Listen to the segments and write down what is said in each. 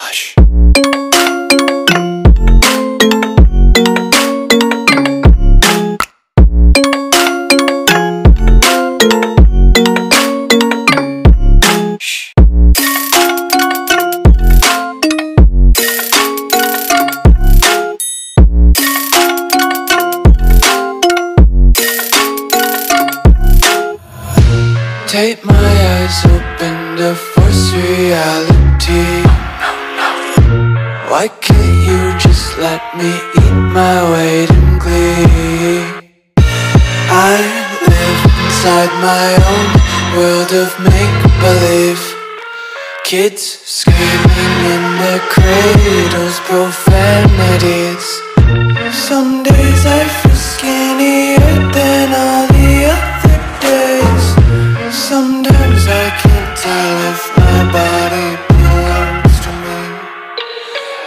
Hush. Take my eyes open to force reality. Why can't you just let me eat my weight in glee? I live inside my own world of make-believe. Kids screaming in their cradles, profanities. Some days I feel skinnier than all the others. Sometimes I can't tell if my body belongs to me.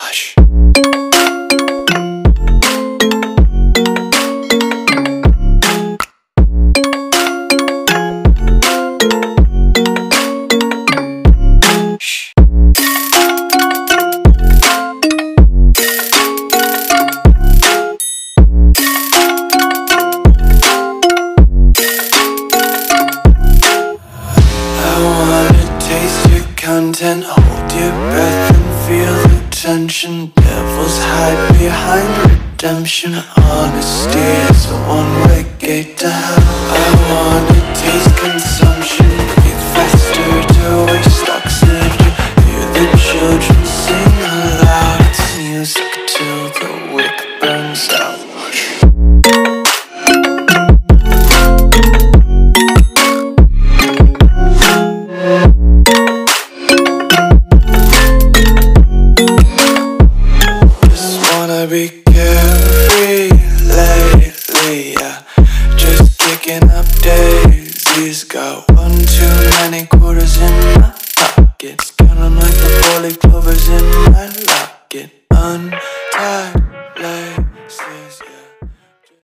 Hush. Content, hold your breath and feel the tension. Devils hide behind redemption. Honesty is a one-way gate to hell. I wanna taste consumption, breathe faster to waste oxygen. Hear the children sing aloud. It's music till the wick burns out. Be carefree lately, yeah. Just kicking up daisies. Got one too many quarters in my pockets. Count 'em like the four-leaf clovers in my locket.